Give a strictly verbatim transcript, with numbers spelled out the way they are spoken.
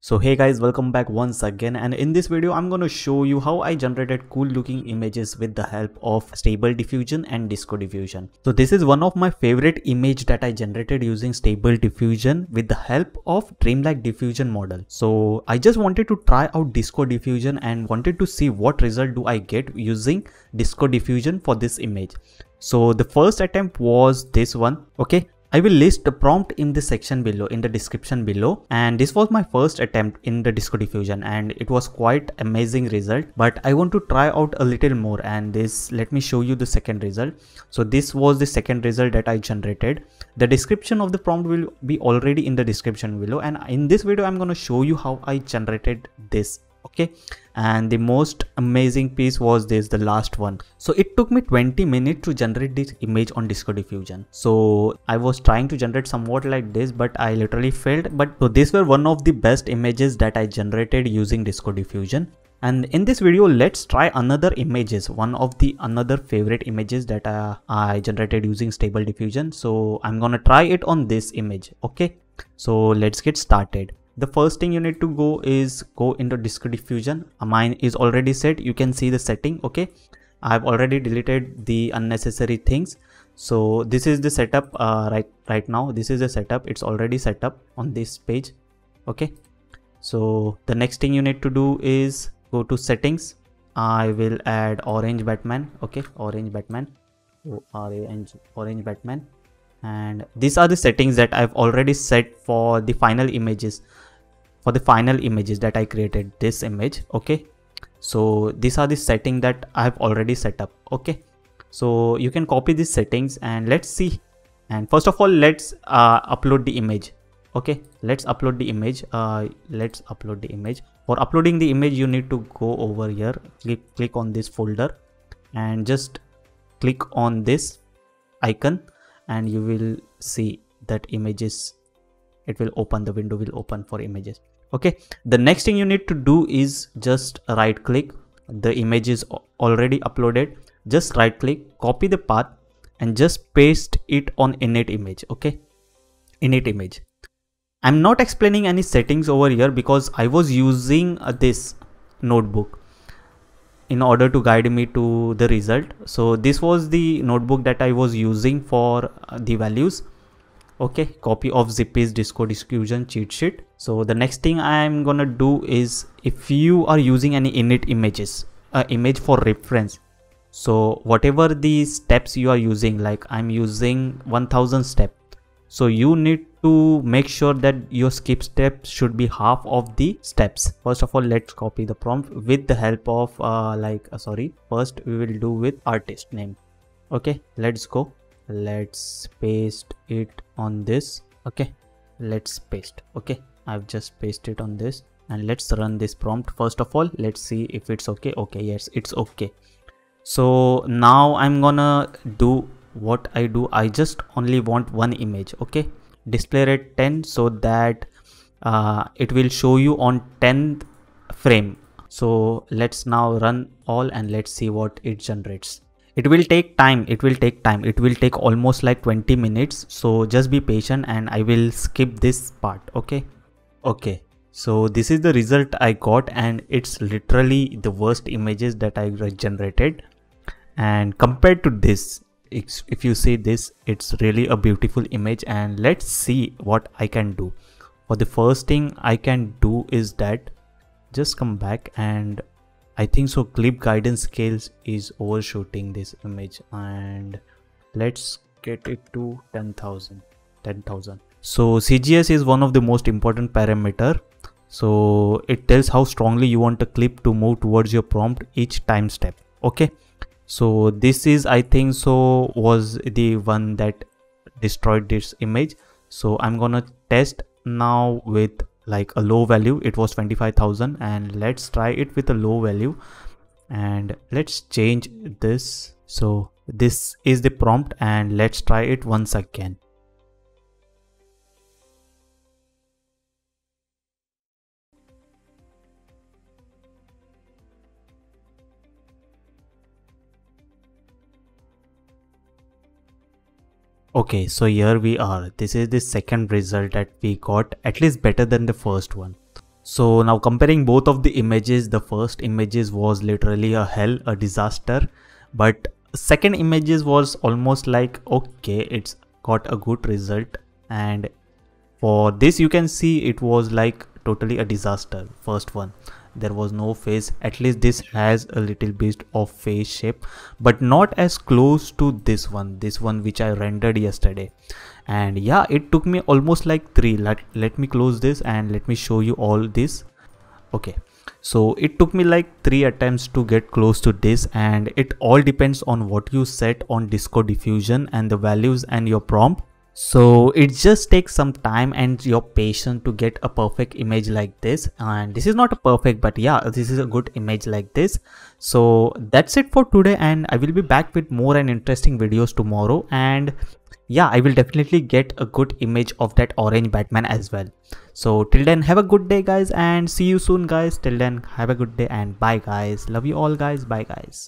So hey guys, welcome back once again, and in this video I'm going to show you how I generated cool looking images with the help of Stable Diffusion and Disco Diffusion. So this is one of my favorite image that I generated using Stable Diffusion with the help of Dreamlike Diffusion model. So I just wanted to try out Disco Diffusion and wanted to see what result do I get using Disco Diffusion for this image. So the first attempt was this one. Okay, I will list the prompt in the section below, in the description below, and this was my first attempt in the Disco Diffusion and it was quite amazing result, but I want to try out a little more. And this, let me show you the second result. So this was the second result that I generated. The description of the prompt will be already in the description below, and in this video I'm going to show you how I generated this. Okay, and the most amazing piece was this, the last one. So it took me twenty minutes to generate this image on Disco Diffusion. So I was trying to generate somewhat like this, but I literally failed. But so these were one of the best images that I generated using Disco Diffusion. And in this video, let's try another images, one of the another favorite images that uh, I generated using Stable Diffusion. So I'm gonna try it on this image. Okay, so let's get started. The first thing you need to go is go into Disco Diffusion. Mine is already set. You can see the setting. Okay, I've already deleted the unnecessary things. So this is the setup uh, right right now. This is the setup. It's already set up on this page. Okay, so the next thing you need to do is go to settings. I will add orange Batman. Okay, orange Batman. O R A N G, orange Batman. And these are the settings that I've already set for the final images. For the final images that I created this image. Okay, so these are the settings that I've already set up. Okay, so you can copy these settings and let's see. And first of all, let's uh, upload the image. Okay, let's upload the image. Uh, let's upload the image. For uploading the image, you need to go over here, click click on this folder, and just click on this icon, and you will see that images. It will open. The window will open for images. Okay, the next thing you need to do is just right click. The image is already uploaded. Just right click, copy the path, and just paste it on init image. Okay, init image. I'm not explaining any settings over here because I was using uh, this notebook in order to guide me to the result. So this was the notebook that I was using for uh, the values. Okay, copy of Zippy's Disco Diffusion cheat sheet. So the next thing I'm gonna do is, if you are using any init images, uh, image for reference, so whatever the steps you are using, like I'm using one thousand steps, so you need to make sure that your skip step should be half of the steps. First of all, let's copy the prompt with the help of uh, like uh, sorry, first we will do with artist name. Okay, let's go. Let's paste it on this. Okay, let's paste. Okay, I've just pasted on this, and let's run this prompt. First of all, let's see if it's okay. Okay, yes, it's okay. So now I'm gonna do what I do. I just only want one image. Okay, display rate ten, so that uh, it will show you on tenth frame. So let's now run all and let's see what it generates. It will take time. It will take time. It will take almost like twenty minutes. So just be patient, and I will skip this part. Okay. Okay. So this is the result I got, and it's literally the worst images that I generated. And compared to this, if you see this, it's really a beautiful image. And let's see what I can do. For the first thing I can do is that just come back, and I think so clip guidance scales is overshooting this image, and let's get it to ten thousand. So C G S is one of the most important parameter. So it tells how strongly you want a clip to move towards your prompt each time step. Okay, so this is, I think so, was the one that destroyed this image. So I'm gonna test now with like a low value. It was twenty-five thousand, and let's try it with a low value, and let's change this. So this is the prompt, and let's try it once again. Okay, so here we are. This is the second result that we got, at least better than the first one. So now comparing both of the images, the first images was literally a hell, a disaster, but second images was almost like okay, it's got a good result. And for this you can see it was like totally a disaster. First one, there was no face, at least this has a little bit of face shape, but not as close to this one, this one which I rendered yesterday. And yeah, it took me almost like three, let, let me close this and let me show you all this. Okay, so it took me like three attempts to get close to this, and it all depends on what you set on Disco Diffusion and the values and your prompt. So it just takes some time and your patience to get a perfect image like this. And this is not a perfect, but yeah, this is a good image like this. So that's it for today, and I will be back with more and interesting videos tomorrow. And yeah, I will definitely get a good image of that orange Batman as well. So till then, have a good day guys, and see you soon guys. Till then, have a good day and bye guys. Love you all guys. Bye guys.